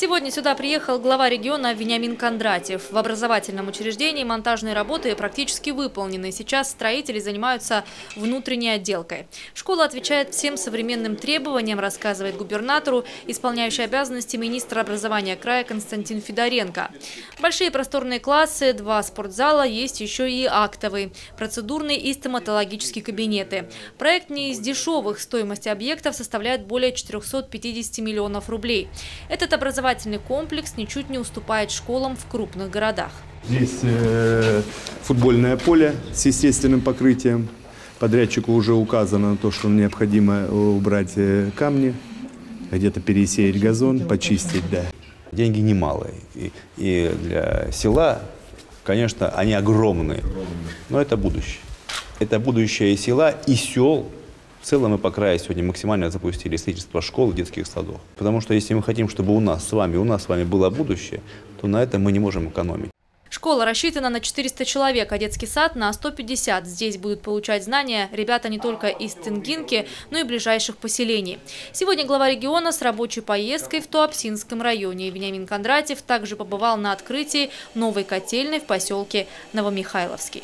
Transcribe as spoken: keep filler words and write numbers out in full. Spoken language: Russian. Сегодня сюда приехал глава региона Вениамин Кондратьев. В образовательном учреждении монтажные работы практически выполнены. Сейчас строители занимаются внутренней отделкой. Школа отвечает всем современным требованиям, рассказывает губернатору, исполняющий обязанности министра образования края Константин Федоренко. Большие просторные классы, два спортзала, есть еще и актовый, процедурный и стоматологический кабинеты. Проект не из дешевых, стоимость объектов составляет более четырёхсот пятидесяти миллионов рублей. Этот образовательный комплекс ничуть не уступает школам в крупных городах. Здесь э, футбольное поле с естественным покрытием. Подрядчику уже указано на то, что необходимо убрать камни, где-то пересеять газон, почистить. Да. Деньги немалые. И, и для села, конечно, они огромные. Но это будущее. Это будущее и села, и сел. В целом мы по краю сегодня максимально запустили строительство школ и детских садов. Потому что если мы хотим, чтобы у нас с вами, у нас с вами было будущее, то на этом мы не можем экономить. Школа рассчитана на четыреста человек, а детский сад на сто пятьдесят. Здесь будут получать знания ребята не только из Тенгинки, но и ближайших поселений. Сегодня глава региона с рабочей поездкой в Туапсинском районе. Вениамин Кондратьев также побывал на открытии новой котельной в поселке Новомихайловский.